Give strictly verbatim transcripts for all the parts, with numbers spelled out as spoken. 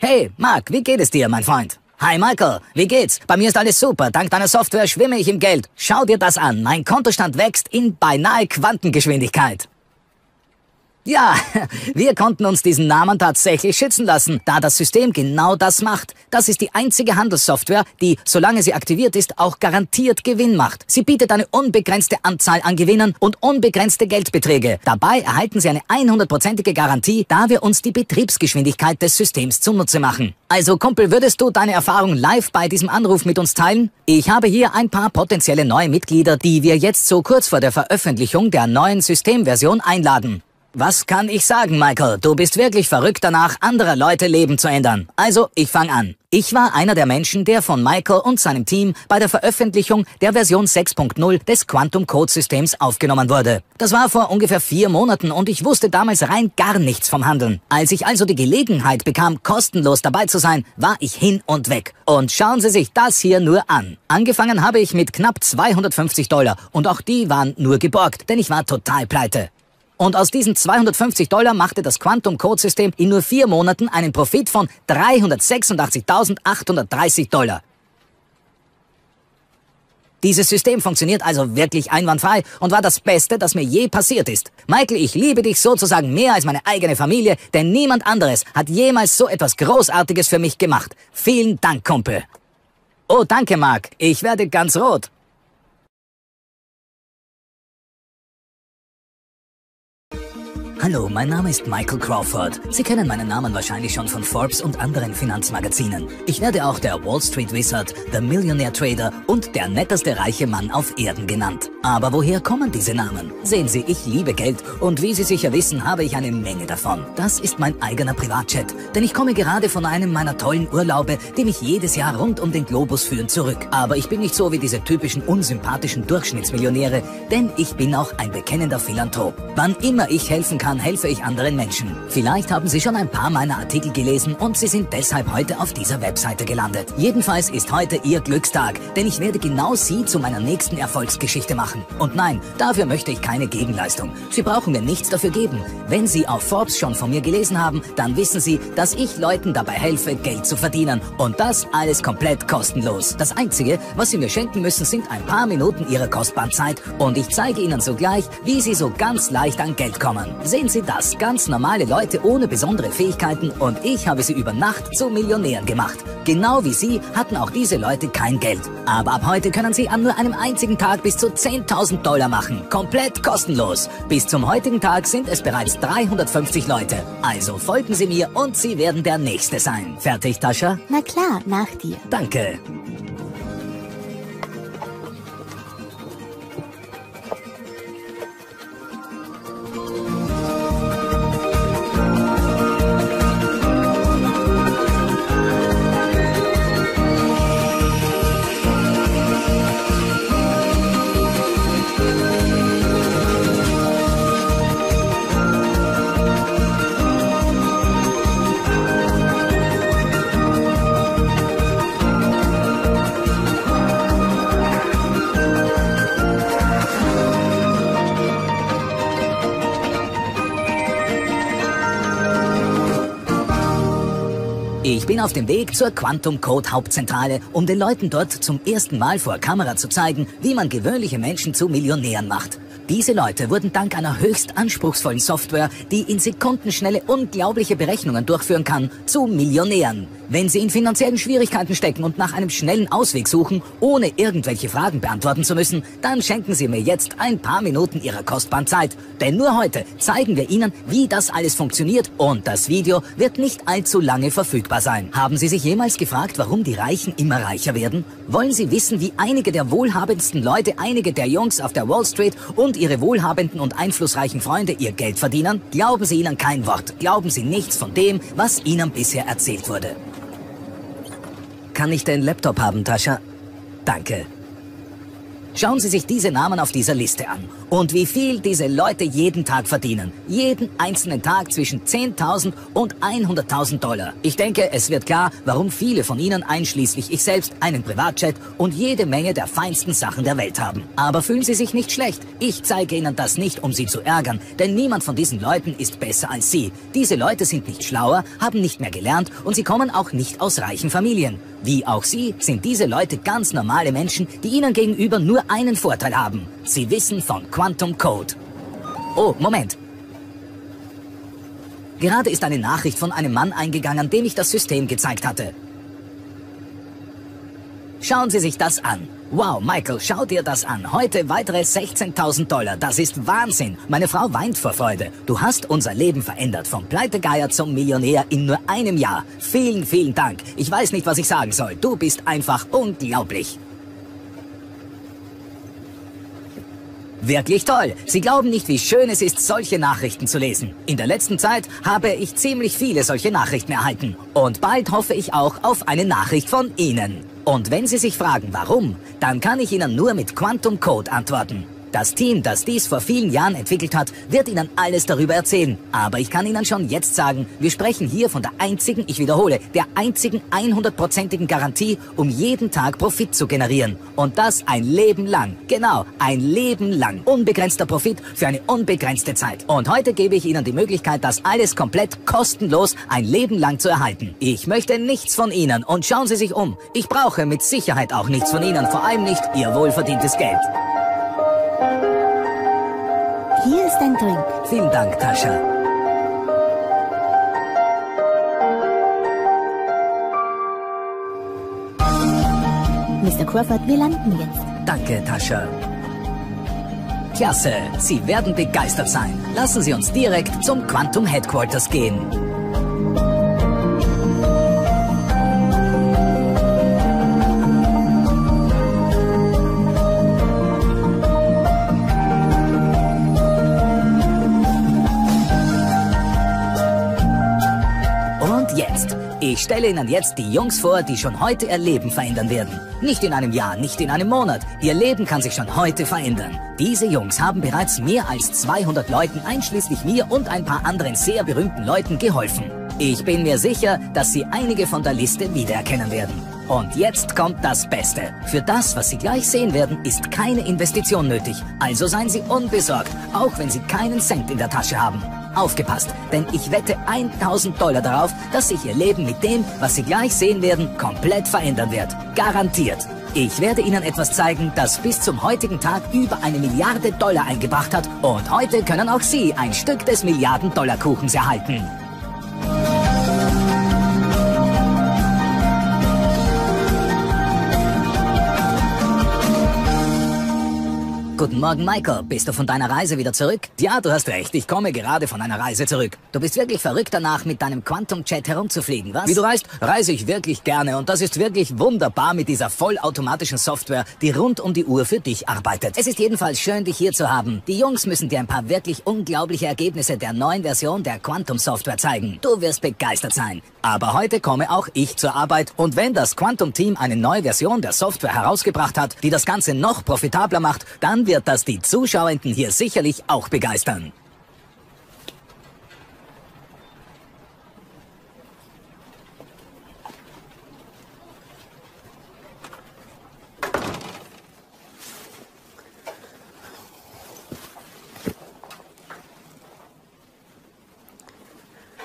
Hey, Mark, wie geht es dir, mein Freund? Hi, Michael, wie geht's? Bei mir ist alles super. Dank deiner Software schwimme ich im Geld. Schau dir das an. Mein Kontostand wächst in beinahe Quantengeschwindigkeit. Ja, wir konnten uns diesen Namen tatsächlich schützen lassen, da das System genau das macht. Das ist die einzige Handelssoftware, die, solange sie aktiviert ist, auch garantiert Gewinn macht. Sie bietet eine unbegrenzte Anzahl an Gewinnen und unbegrenzte Geldbeträge. Dabei erhalten sie eine hundertprozentige Garantie, da wir uns die Betriebsgeschwindigkeit des Systems zunutze machen. Also Kumpel, würdest du deine Erfahrung live bei diesem Anruf mit uns teilen? Ich habe hier ein paar potenzielle neue Mitglieder, die wir jetzt so kurz vor der Veröffentlichung der neuen Systemversion einladen. Was kann ich sagen, Michael? Du bist wirklich verrückt danach, anderer Leute Leben zu ändern. Also, ich fange an. Ich war einer der Menschen, der von Michael und seinem Team bei der Veröffentlichung der Version sechs punkt null des Quantum Code Systems aufgenommen wurde. Das war vor ungefähr vier Monaten und ich wusste damals rein gar nichts vom Handeln. Als ich also die Gelegenheit bekam, kostenlos dabei zu sein, war ich hin und weg. Und schauen Sie sich das hier nur an. Angefangen habe ich mit knapp zweihundertfünfzig Dollar und auch die waren nur geborgt, denn ich war total pleite. Und aus diesen zweihundertfünfzig Dollar machte das Quantum Code System in nur vier Monaten einen Profit von dreihundertsechsundachtzigtausendachthundertdreißig Dollar. Dieses System funktioniert also wirklich einwandfrei und war das Beste, das mir je passiert ist. Michael, ich liebe dich sozusagen mehr als meine eigene Familie, denn niemand anderes hat jemals so etwas Großartiges für mich gemacht. Vielen Dank, Kumpel. Oh, danke, Mark. Ich werde ganz rot. Hallo, mein Name ist Michael Crawford. Sie kennen meinen Namen wahrscheinlich schon von Forbes und anderen Finanzmagazinen. Ich werde auch der Wall Street Wizard, der Millionaire Trader und der netteste reiche Mann auf Erden genannt. Aber woher kommen diese Namen? Sehen Sie, ich liebe Geld und wie Sie sicher wissen, habe ich eine Menge davon. Das ist mein eigener Privatjet, denn ich komme gerade von einem meiner tollen Urlaube, die mich jedes Jahr rund um den Globus führen, zurück. Aber ich bin nicht so wie diese typischen unsympathischen Durchschnittsmillionäre, denn ich bin auch ein bekennender Philanthrop. Wann immer ich helfen kann, helfe ich anderen Menschen. Vielleicht haben Sie schon ein paar meiner Artikel gelesen und Sie sind deshalb heute auf dieser Webseite gelandet. Jedenfalls ist heute Ihr Glückstag, denn ich werde genau Sie zu meiner nächsten Erfolgsgeschichte machen. Und nein, dafür möchte ich keine Gegenleistung. Sie brauchen mir nichts dafür geben. Wenn Sie auf Forbes schon von mir gelesen haben, dann wissen Sie, dass ich Leuten dabei helfe, Geld zu verdienen. Und das alles komplett kostenlos. Das Einzige, was Sie mir schenken müssen, sind ein paar Minuten Ihrer kostbaren Zeit und ich zeige Ihnen sogleich, wie Sie so ganz leicht an Geld kommen. Sie Sehen Sie das, ganz normale Leute ohne besondere Fähigkeiten und ich habe sie über Nacht zu Millionären gemacht. Genau wie Sie hatten auch diese Leute kein Geld. Aber ab heute können Sie an nur einem einzigen Tag bis zu zehntausend Dollar machen. Komplett kostenlos. Bis zum heutigen Tag sind es bereits dreihundertfünfzig Leute. Also folgen Sie mir und Sie werden der Nächste sein. Fertig, Tascha? Na klar, nach dir. Danke. Ich bin auf dem Weg zur Quantum Code Hauptzentrale, um den Leuten dort zum ersten Mal vor Kamera zu zeigen, wie man gewöhnliche Menschen zu Millionären macht. Diese Leute wurden dank einer höchst anspruchsvollen Software, die in Sekundenschnelle unglaubliche Berechnungen durchführen kann, zu Millionären. Wenn Sie in finanziellen Schwierigkeiten stecken und nach einem schnellen Ausweg suchen, ohne irgendwelche Fragen beantworten zu müssen, dann schenken Sie mir jetzt ein paar Minuten Ihrer kostbaren Zeit. Denn nur heute zeigen wir Ihnen, wie das alles funktioniert und das Video wird nicht allzu lange verfügbar sein. Haben Sie sich jemals gefragt, warum die Reichen immer reicher werden? Wollen Sie wissen, wie einige der wohlhabendsten Leute, einige der Jungs auf der Wall Street und Ihre wohlhabenden und einflussreichen Freunde ihr Geld verdienen? Glauben Sie ihnen kein Wort. Glauben Sie nichts von dem, was Ihnen bisher erzählt wurde. Kann ich den Laptop haben, Tascha? Danke. Schauen Sie sich diese Namen auf dieser Liste an und wie viel diese Leute jeden Tag verdienen. Jeden einzelnen Tag zwischen zehntausend und hunderttausend Dollar. Ich denke, es wird klar, warum viele von Ihnen, einschließlich ich selbst, einen Privatjet und jede Menge der feinsten Sachen der Welt haben. Aber fühlen Sie sich nicht schlecht. Ich zeige Ihnen das nicht, um Sie zu ärgern, denn niemand von diesen Leuten ist besser als Sie. Diese Leute sind nicht schlauer, haben nicht mehr gelernt und sie kommen auch nicht aus reichen Familien. Wie auch Sie sind diese Leute ganz normale Menschen, die Ihnen gegenüber nur einen Vorteil haben. Sie wissen von Quantum Code. Oh, Moment. Gerade ist eine Nachricht von einem Mann eingegangen, dem ich das System gezeigt hatte. Schauen Sie sich das an. Wow, Michael, schau dir das an. Heute weitere sechzehntausend Dollar. Das ist Wahnsinn. Meine Frau weint vor Freude. Du hast unser Leben verändert. Vom Pleitegeier zum Millionär in nur einem Jahr. Vielen, vielen Dank. Ich weiß nicht, was ich sagen soll. Du bist einfach unglaublich. Wirklich toll. Sie glauben nicht, wie schön es ist, solche Nachrichten zu lesen. In der letzten Zeit habe ich ziemlich viele solche Nachrichten erhalten. Und bald hoffe ich auch auf eine Nachricht von Ihnen. Und wenn Sie sich fragen, warum, dann kann ich Ihnen nur mit Quantum Code antworten. Das Team, das dies vor vielen Jahren entwickelt hat, wird Ihnen alles darüber erzählen. Aber ich kann Ihnen schon jetzt sagen, wir sprechen hier von der einzigen, ich wiederhole, der einzigen hundertprozentigen Garantie, um jeden Tag Profit zu generieren. Und das ein Leben lang. Genau, ein Leben lang. Unbegrenzter Profit für eine unbegrenzte Zeit. Und heute gebe ich Ihnen die Möglichkeit, das alles komplett kostenlos ein Leben lang zu erhalten. Ich möchte nichts von Ihnen und schauen Sie sich um. Ich brauche mit Sicherheit auch nichts von Ihnen, vor allem nicht Ihr wohlverdientes Geld. Hier ist ein Drink. Vielen Dank, Tascha. Mister Crawford, wir landen jetzt. Danke, Tascha. Klasse, Sie werden begeistert sein. Lassen Sie uns direkt zum Quantum Headquarters gehen. Ich stelle Ihnen jetzt die Jungs vor, die schon heute ihr Leben verändern werden. Nicht in einem Jahr, nicht in einem Monat. Ihr Leben kann sich schon heute verändern. Diese Jungs haben bereits mehr als zweihundert Leuten, einschließlich mir und ein paar anderen sehr berühmten Leuten, geholfen. Ich bin mir sicher, dass Sie einige von der Liste wiedererkennen werden. Und jetzt kommt das Beste. Für das, was Sie gleich sehen werden, ist keine Investition nötig. Also seien Sie unbesorgt, auch wenn Sie keinen Cent in der Tasche haben. Aufgepasst, denn ich wette tausend Dollar darauf, dass sich Ihr Leben mit dem, was Sie gleich sehen werden, komplett verändern wird. Garantiert. Ich werde Ihnen etwas zeigen, das bis zum heutigen Tag über eine Milliarde Dollar eingebracht hat. Und heute können auch Sie ein Stück des Milliarden-Dollar-Kuchens erhalten. Guten Morgen, Michael. Bist du von deiner Reise wieder zurück? Ja, du hast recht. Ich komme gerade von einer Reise zurück. Du bist wirklich verrückt danach, mit deinem Quantum-Jet herumzufliegen, was? Wie du weißt, reise ich wirklich gerne und das ist wirklich wunderbar mit dieser vollautomatischen Software, die rund um die Uhr für dich arbeitet. Es ist jedenfalls schön, dich hier zu haben. Die Jungs müssen dir ein paar wirklich unglaubliche Ergebnisse der neuen Version der Quantum-Software zeigen. Du wirst begeistert sein. Aber heute komme auch ich zur Arbeit und wenn das Quantum-Team eine neue Version der Software herausgebracht hat, die das Ganze noch profitabler macht, dann wird das die Zuschauenden hier sicherlich auch begeistern.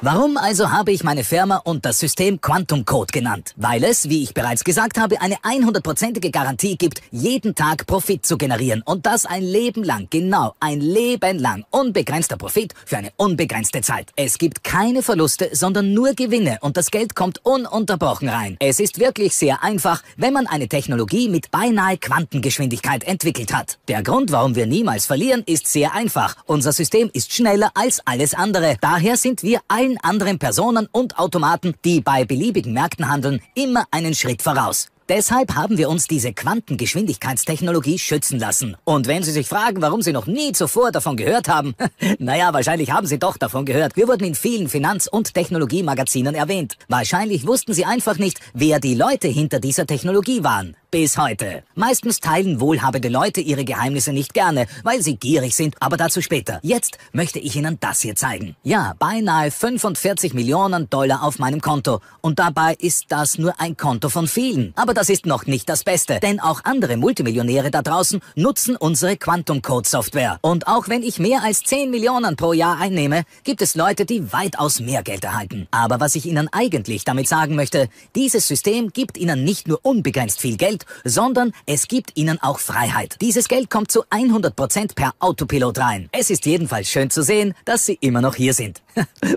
Warum also habe ich meine Firma und das System Quantum Code genannt? Weil es, wie ich bereits gesagt habe, eine hundertprozentige Garantie gibt, jeden Tag Profit zu generieren. Und das ein Leben lang, genau, ein Leben lang. Unbegrenzter Profit für eine unbegrenzte Zeit. Es gibt keine Verluste, sondern nur Gewinne und das Geld kommt ununterbrochen rein. Es ist wirklich sehr einfach, wenn man eine Technologie mit beinahe Quantengeschwindigkeit entwickelt hat. Der Grund, warum wir niemals verlieren, ist sehr einfach. Unser System ist schneller als alles andere. Daher sind wir allen anderen Personen und Automaten, die bei beliebigen Märkten handeln, immer einen Schritt voraus. Deshalb haben wir uns diese Quantengeschwindigkeitstechnologie schützen lassen. Und wenn Sie sich fragen, warum Sie noch nie zuvor davon gehört haben, naja, wahrscheinlich haben Sie doch davon gehört. Wir wurden in vielen Finanz- und Technologiemagazinen erwähnt. Wahrscheinlich wussten Sie einfach nicht, wer die Leute hinter dieser Technologie waren. bis heute. Meistens teilen wohlhabende Leute ihre Geheimnisse nicht gerne, weil sie gierig sind, aber dazu später. Jetzt möchte ich Ihnen das hier zeigen. Ja, beinahe fünfundvierzig Millionen Dollar auf meinem Konto. Und dabei ist das nur ein Konto von vielen. Aber das ist noch nicht das Beste, denn auch andere Multimillionäre da draußen nutzen unsere Quantum Code Software. Und auch wenn ich mehr als zehn Millionen pro Jahr einnehme, gibt es Leute, die weitaus mehr Geld erhalten. Aber was ich Ihnen eigentlich damit sagen möchte, dieses System gibt Ihnen nicht nur unbegrenzt viel Geld, sondern es gibt Ihnen auch Freiheit. Dieses Geld kommt zu hundert Prozent per Autopilot rein. Es ist jedenfalls schön zu sehen, dass Sie immer noch hier sind.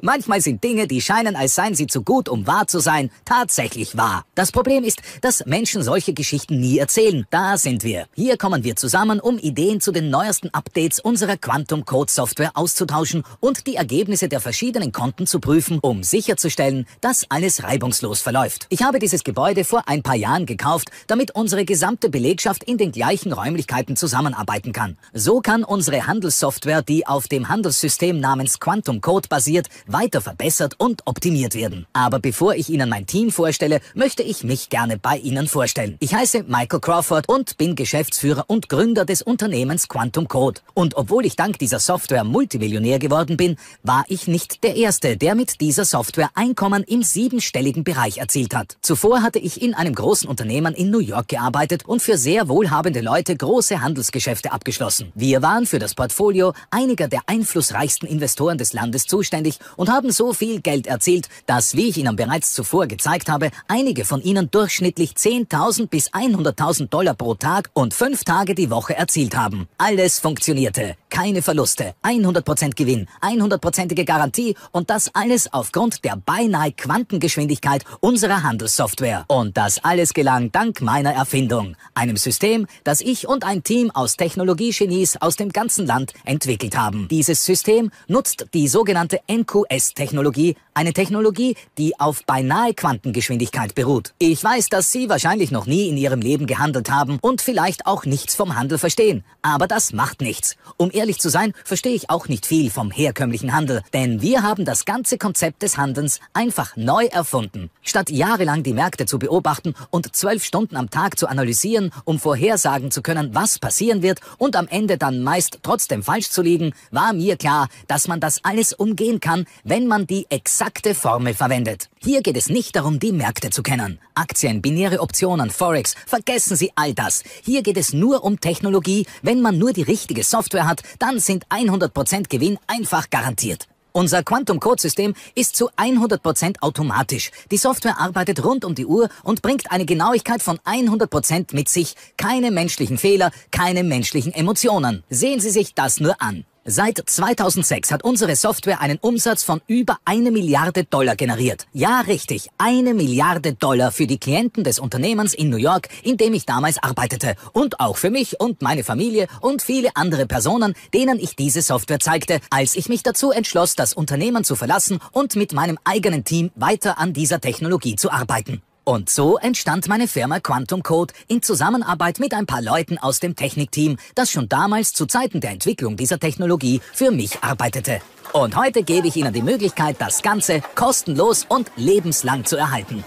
Manchmal sind Dinge, die scheinen, als seien sie zu gut, um wahr zu sein, tatsächlich wahr. Das Problem ist, dass Menschen solche Geschichten nie erzählen. Da sind wir. Hier kommen wir zusammen, um Ideen zu den neuesten Updates unserer Quantum Code Software auszutauschen und die Ergebnisse der verschiedenen Konten zu prüfen, um sicherzustellen, dass alles reibungslos verläuft. Ich habe dieses Gebäude vor ein paar Jahren gekauft, damit unsere gesamte Belegschaft in den gleichen Räumlichkeiten zusammenarbeiten kann. So kann unsere Handelssoftware, die auf dem Handelssystem namens Quantum Code basiert, weiter verbessert und optimiert werden. Aber bevor ich Ihnen mein Team vorstelle, möchte ich mich gerne bei Ihnen vorstellen. Ich heiße Michael Crawford und bin Geschäftsführer und Gründer des Unternehmens Quantum Code. Und obwohl ich dank dieser Software Multimillionär geworden bin, war ich nicht der Erste, der mit dieser Software Einkommen im siebenstelligen Bereich erzielt hat. Zuvor hatte ich in einem großen Unternehmen in New York gearbeitet und für sehr wohlhabende Leute große Handelsgeschäfte abgeschlossen. Wir waren für das Portfolio einiger der einflussreichsten Investoren des Landes zuständig und haben so viel Geld erzielt, dass, wie ich Ihnen bereits zuvor gezeigt habe, einige von Ihnen durchschnittlich zehntausend bis hunderttausend Dollar pro Tag und fünf Tage die Woche erzielt haben. Alles funktionierte. Keine Verluste, hundert Prozent Gewinn, hundertprozentige Garantie und das alles aufgrund der beinahe Quantengeschwindigkeit unserer Handelssoftware. Und das alles gelang dank meiner Erfindung, einem System, das ich und ein Team aus Technologiegenies aus dem ganzen Land entwickelt haben. Dieses System nutzt die sogenannte N Q S-Technologie, eine Technologie, die auf beinahe Quantengeschwindigkeit beruht. Ich weiß, dass Sie wahrscheinlich noch nie in Ihrem Leben gehandelt haben und vielleicht auch nichts vom Handel verstehen, aber das macht nichts. Um ehrlich zu sein, verstehe ich auch nicht viel vom herkömmlichen Handel, denn wir haben das ganze Konzept des Handelns einfach neu erfunden. Statt jahrelang die Märkte zu beobachten und zwölf Stunden am Tag zu analysieren, um vorhersagen zu können, was passieren wird und am Ende dann meist trotzdem falsch zu liegen, war mir klar, dass man das alles umgehen kann, wenn man die exakte Formel verwendet. Hier geht es nicht darum, die Märkte zu kennen. Aktien, binäre Optionen, Forex, vergessen Sie all das. Hier geht es nur um Technologie. Wenn man nur die richtige Software hat, dann sind hundert Prozent Gewinn einfach garantiert. Unser Quantum-Code-System ist zu hundert Prozent automatisch. Die Software arbeitet rund um die Uhr und bringt eine Genauigkeit von hundert Prozent mit sich. Keine menschlichen Fehler, keine menschlichen Emotionen. Sehen Sie sich das nur an. Seit zweitausendsechs hat unsere Software einen Umsatz von über eine Milliarde Dollar generiert. Ja, richtig, eine Milliarde Dollar für die Klienten des Unternehmens in New York, in dem ich damals arbeitete. Und auch für mich und meine Familie und viele andere Personen, denen ich diese Software zeigte, als ich mich dazu entschloss, das Unternehmen zu verlassen und mit meinem eigenen Team weiter an dieser Technologie zu arbeiten. Und so entstand meine Firma Quantum Code in Zusammenarbeit mit ein paar Leuten aus dem Technikteam, das schon damals zu Zeiten der Entwicklung dieser Technologie für mich arbeitete. Und heute gebe ich Ihnen die Möglichkeit, das Ganze kostenlos und lebenslang zu erhalten.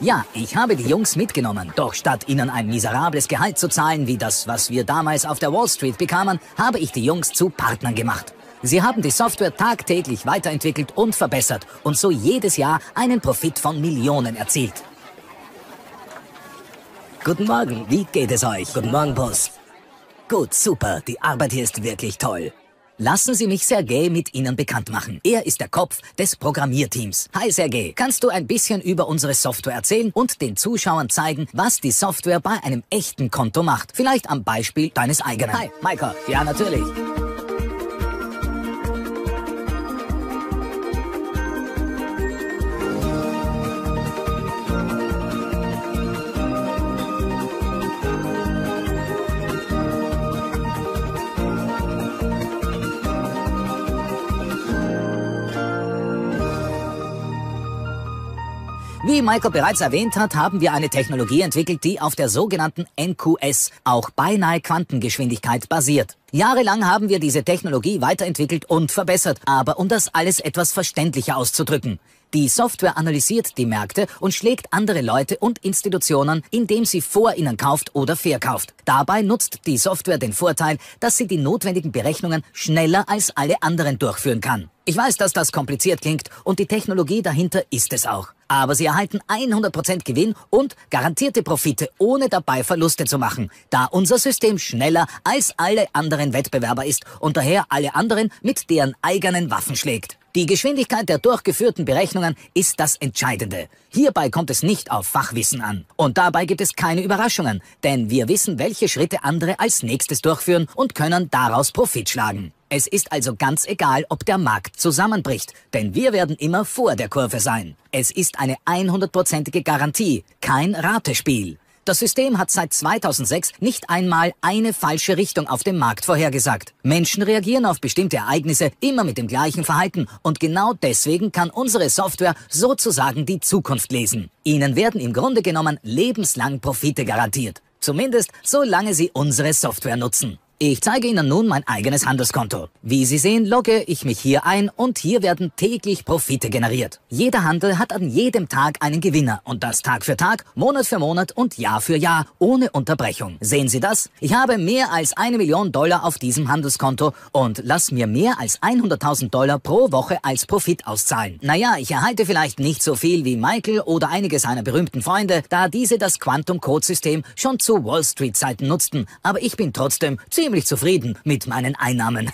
Ja, ich habe die Jungs mitgenommen, doch statt ihnen ein miserables Gehalt zu zahlen, wie das, was wir damals auf der Wall Street bekamen, habe ich die Jungs zu Partnern gemacht. Sie haben die Software tagtäglich weiterentwickelt und verbessert und so jedes Jahr einen Profit von Millionen erzielt. Guten Morgen, wie geht es euch? Guten Morgen, Boss. Gut, super, die Arbeit hier ist wirklich toll. Lassen Sie mich Sergej mit Ihnen bekannt machen. Er ist der Kopf des Programmierteams. Hi Sergej, kannst du ein bisschen über unsere Software erzählen und den Zuschauern zeigen, was die Software bei einem echten Konto macht? Vielleicht am Beispiel deines eigenen. Hi, Michael. Ja, natürlich. Wie Michael bereits erwähnt hat, haben wir eine Technologie entwickelt, die auf der sogenannten N Q S, auch beinahe Quantengeschwindigkeit, basiert. Jahrelang haben wir diese Technologie weiterentwickelt und verbessert, aber um das alles etwas verständlicher auszudrücken. Die Software analysiert die Märkte und schlägt andere Leute und Institutionen, indem sie vor ihnen kauft oder verkauft. Dabei nutzt die Software den Vorteil, dass sie die notwendigen Berechnungen schneller als alle anderen durchführen kann. Ich weiß, dass das kompliziert klingt und die Technologie dahinter ist es auch. Aber sie erhalten hundert Prozent Gewinn und garantierte Profite, ohne dabei Verluste zu machen, da unser System schneller als alle anderen Wettbewerber ist und daher alle anderen mit deren eigenen Waffen schlägt. Die Geschwindigkeit der durchgeführten Berechnungen ist das Entscheidende. Hierbei kommt es nicht auf Fachwissen an. Und dabei gibt es keine Überraschungen, denn wir wissen, welche Schritte andere als nächstes durchführen und können daraus Profit schlagen. Es ist also ganz egal, ob der Markt zusammenbricht, denn wir werden immer vor der Kurve sein. Es ist eine hundertprozentige Garantie, kein Ratespiel. Das System hat seit zweitausendsechs nicht einmal eine falsche Richtung auf dem Markt vorhergesagt. Menschen reagieren auf bestimmte Ereignisse immer mit dem gleichen Verhalten und genau deswegen kann unsere Software sozusagen die Zukunft lesen. Ihnen werden im Grunde genommen lebenslang Profite garantiert. Zumindest solange Sie unsere Software nutzen. Ich zeige Ihnen nun mein eigenes Handelskonto. Wie Sie sehen, logge ich mich hier ein und hier werden täglich Profite generiert. Jeder Handel hat an jedem Tag einen Gewinner und das Tag für Tag, Monat für Monat und Jahr für Jahr, ohne Unterbrechung. Sehen Sie das? Ich habe mehr als eine Million Dollar auf diesem Handelskonto und lass mir mehr als hunderttausend Dollar pro Woche als Profit auszahlen. Naja, ich erhalte vielleicht nicht so viel wie Michael oder einige seiner berühmten Freunde, da diese das Quantum Code System schon zu Wall Street Zeiten nutzten, aber ich bin trotzdem ziemlich Ich bin ziemlich zufrieden mit meinen Einnahmen.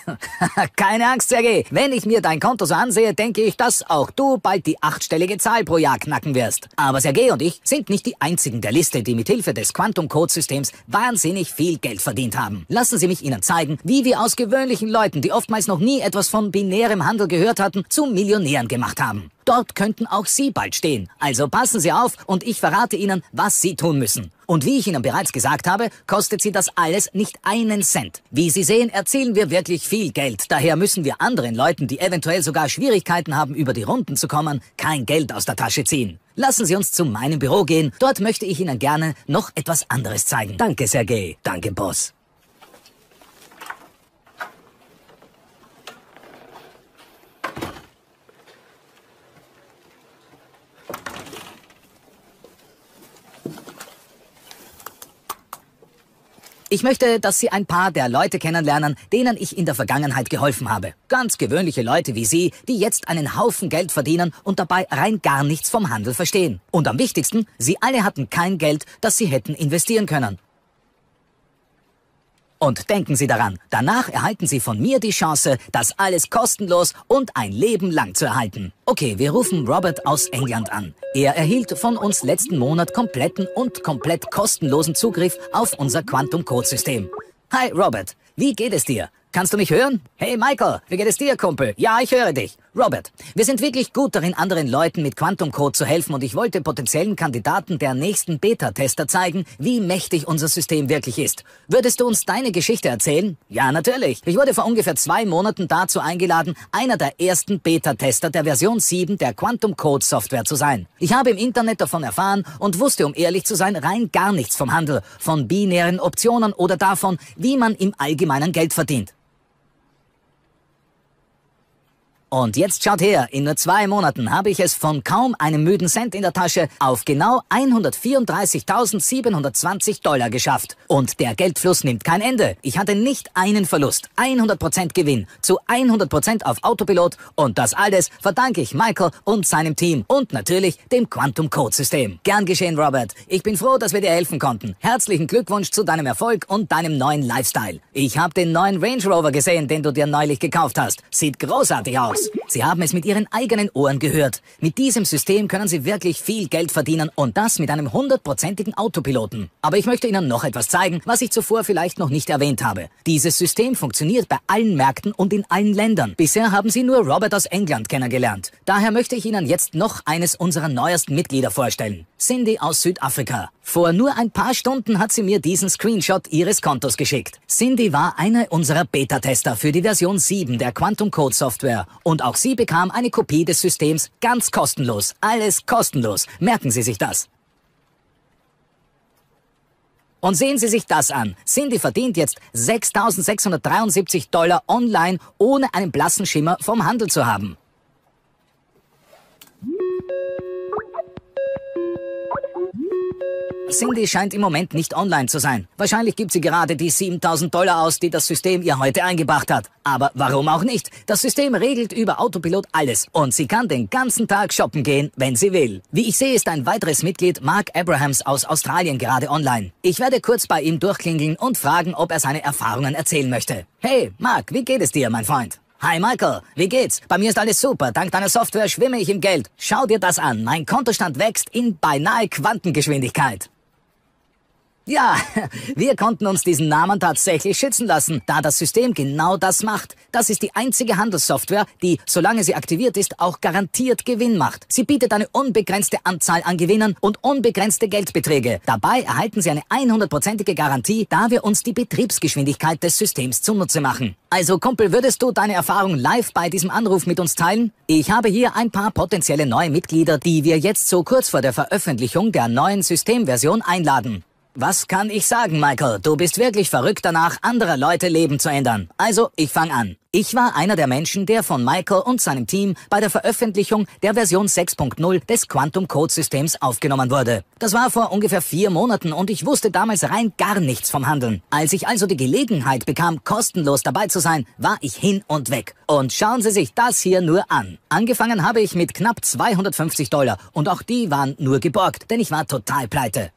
Keine Angst, Sergej. Wenn ich mir dein Konto so ansehe, denke ich, dass auch du bald die achtstellige Zahl pro Jahr knacken wirst. Aber Sergej und ich sind nicht die einzigen der Liste, die mit Hilfe des Quantum Code Systems wahnsinnig viel Geld verdient haben. Lassen Sie mich Ihnen zeigen, wie wir aus gewöhnlichen Leuten, die oftmals noch nie etwas von binärem Handel gehört hatten, zu Millionären gemacht haben. Dort könnten auch Sie bald stehen. Also passen Sie auf und ich verrate Ihnen, was Sie tun müssen. Und wie ich Ihnen bereits gesagt habe, kostet Sie das alles nicht einen Cent. Wie Sie sehen, erzielen wir wirklich viel Geld. Daher müssen wir anderen Leuten, die eventuell sogar Schwierigkeiten haben, über die Runden zu kommen, kein Geld aus der Tasche ziehen. Lassen Sie uns zu meinem Büro gehen. Dort möchte ich Ihnen gerne noch etwas anderes zeigen. Danke, Sergej. Danke, Boss. Ich möchte, dass Sie ein paar der Leute kennenlernen, denen ich in der Vergangenheit geholfen habe. Ganz gewöhnliche Leute wie Sie, die jetzt einen Haufen Geld verdienen und dabei rein gar nichts vom Handel verstehen. Und am wichtigsten, Sie alle hatten kein Geld, das Sie hätten investieren können. Und denken Sie daran, danach erhalten Sie von mir die Chance, das alles kostenlos und ein Leben lang zu erhalten. Okay, wir rufen Robert aus England an. Er erhielt von uns letzten Monat kompletten und komplett kostenlosen Zugriff auf unser Quantum Code System. Hi Robert, wie geht es dir? Kannst du mich hören? Hey Michael, wie geht es dir, Kumpel? Ja, ich höre dich. Robert, wir sind wirklich gut darin, anderen Leuten mit Quantum Code zu helfen und ich wollte potenziellen Kandidaten der nächsten Beta-Tester zeigen, wie mächtig unser System wirklich ist. Würdest du uns deine Geschichte erzählen? Ja, natürlich. Ich wurde vor ungefähr zwei Monaten dazu eingeladen, einer der ersten Beta-Tester der Version sieben der Quantum Code Software zu sein. Ich habe im Internet davon erfahren und wusste, um ehrlich zu sein, rein gar nichts vom Handel, von binären Optionen oder davon, wie man im Allgemeinen Geld verdient. Und jetzt schaut her, in nur zwei Monaten habe ich es von kaum einem müden Cent in der Tasche auf genau hundertvierunddreißigtausendsiebenhundertzwanzig Dollar geschafft. Und der Geldfluss nimmt kein Ende. Ich hatte nicht einen Verlust, hundert Prozent Gewinn, zu hundert Prozent auf Autopilot und das alles verdanke ich Michael und seinem Team und natürlich dem Quantum Code System. Gern geschehen, Robert. Ich bin froh, dass wir dir helfen konnten. Herzlichen Glückwunsch zu deinem Erfolg und deinem neuen Lifestyle. Ich habe den neuen Range Rover gesehen, den du dir neulich gekauft hast. Sieht großartig aus. Sie haben es mit Ihren eigenen Ohren gehört. Mit diesem System können Sie wirklich viel Geld verdienen und das mit einem hundertprozentigen Autopiloten. Aber ich möchte Ihnen noch etwas zeigen, was ich zuvor vielleicht noch nicht erwähnt habe. Dieses System funktioniert bei allen Märkten und in allen Ländern. Bisher haben Sie nur Robert aus England kennengelernt. Daher möchte ich Ihnen jetzt noch eines unserer neuesten Mitglieder vorstellen. Cindy aus Südafrika. Vor nur ein paar Stunden hat sie mir diesen Screenshot ihres Kontos geschickt. Cindy war eine unserer Beta-Tester für die Version sieben der Quantum Code Software. Und auch sie bekam eine Kopie des Systems ganz kostenlos. Alles kostenlos. Merken Sie sich das. Und sehen Sie sich das an. Cindy verdient jetzt sechstausendsechshundertdreiundsiebzig Dollar online, ohne einen blassen Schimmer vom Handel zu haben. Cindy scheint im Moment nicht online zu sein. Wahrscheinlich gibt sie gerade die siebentausend Dollar aus, die das System ihr heute eingebracht hat. Aber warum auch nicht? Das System regelt über Autopilot alles und sie kann den ganzen Tag shoppen gehen, wenn sie will. Wie ich sehe, ist ein weiteres Mitglied, Mark Abrahams aus Australien, gerade online. Ich werde kurz bei ihm durchklingeln und fragen, ob er seine Erfahrungen erzählen möchte. Hey, Mark, wie geht es dir, mein Freund? Hi Michael, wie geht's? Bei mir ist alles super, dank deiner Software schwimme ich im Geld. Schau dir das an, mein Kontostand wächst in beinahe Quantengeschwindigkeit. Ja, wir konnten uns diesen Namen tatsächlich schützen lassen, da das System genau das macht. Das ist die einzige Handelssoftware, die, solange sie aktiviert ist, auch garantiert Gewinn macht. Sie bietet eine unbegrenzte Anzahl an Gewinnen und unbegrenzte Geldbeträge. Dabei erhalten sie eine hundertprozentige Garantie, da wir uns die Betriebsgeschwindigkeit des Systems zunutze machen. Also Kumpel, würdest du deine Erfahrung live bei diesem Anruf mit uns teilen? Ich habe hier ein paar potenzielle neue Mitglieder, die wir jetzt so kurz vor der Veröffentlichung der neuen Systemversion einladen. Was kann ich sagen, Michael? Du bist wirklich verrückt danach, anderer Leute Leben zu ändern. Also, ich fange an. Ich war einer der Menschen, der von Michael und seinem Team bei der Veröffentlichung der Version sechs punkt null des Quantum Code Systems aufgenommen wurde. Das war vor ungefähr vier Monaten und ich wusste damals rein gar nichts vom Handeln. Als ich also die Gelegenheit bekam, kostenlos dabei zu sein, war ich hin und weg. Und schauen Sie sich das hier nur an. Angefangen habe ich mit knapp zweihundertfünfzig Dollar und auch die waren nur geborgt, denn ich war total pleite.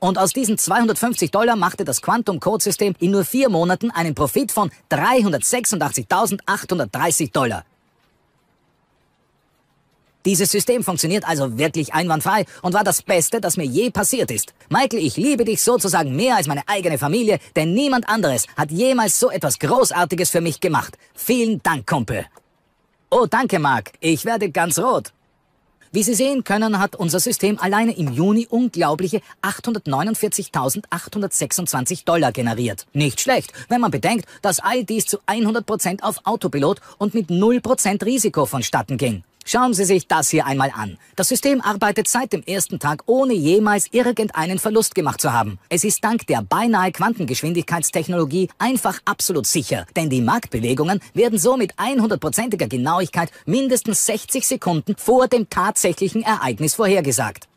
Und aus diesen zweihundertfünfzig Dollar machte das Quantum Code System in nur vier Monaten einen Profit von dreihundertsechsundachtzigtausendachthundertdreißig Dollar. Dieses System funktioniert also wirklich einwandfrei und war das Beste, das mir je passiert ist. Michael, ich liebe dich sozusagen mehr als meine eigene Familie, denn niemand anderes hat jemals so etwas Großartiges für mich gemacht. Vielen Dank, Kumpel. Oh, danke, Mark. Ich werde ganz rot. Wie Sie sehen können, hat unser System alleine im Juni unglaubliche achthundertneunundvierzigtausendachthundertsechsundzwanzig Dollar generiert. Nicht schlecht, wenn man bedenkt, dass all dies zu hundert Prozent auf Autopilot und mit null Prozent Risiko vonstatten ging. Schauen Sie sich das hier einmal an. Das System arbeitet seit dem ersten Tag, ohne jemals irgendeinen Verlust gemacht zu haben. Es ist dank der beinahe Quantengeschwindigkeitstechnologie einfach absolut sicher, denn die Marktbewegungen werden so mit hundertprozentiger Genauigkeit mindestens sechzig Sekunden vor dem tatsächlichen Ereignis vorhergesagt.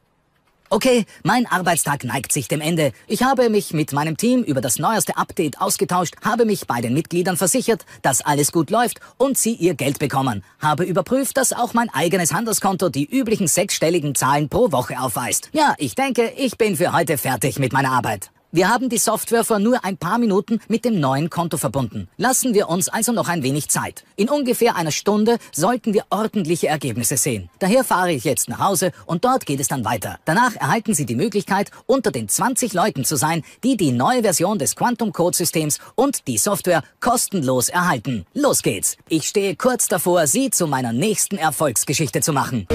Okay, mein Arbeitstag neigt sich dem Ende. Ich habe mich mit meinem Team über das neueste Update ausgetauscht, habe mich bei den Mitgliedern versichert, dass alles gut läuft und sie ihr Geld bekommen. Habe überprüft, dass auch mein eigenes Handelskonto die üblichen sechsstelligen Zahlen pro Woche aufweist. Ja, ich denke, ich bin für heute fertig mit meiner Arbeit. Wir haben die Software vor nur ein paar Minuten mit dem neuen Konto verbunden. Lassen wir uns also noch ein wenig Zeit. In ungefähr einer Stunde sollten wir ordentliche Ergebnisse sehen. Daher fahre ich jetzt nach Hause und dort geht es dann weiter. Danach erhalten Sie die Möglichkeit, unter den zwanzig Leuten zu sein, die die neue Version des Quantum Code Systems und die Software kostenlos erhalten. Los geht's! Ich stehe kurz davor, Sie zu meiner nächsten Erfolgsgeschichte zu machen.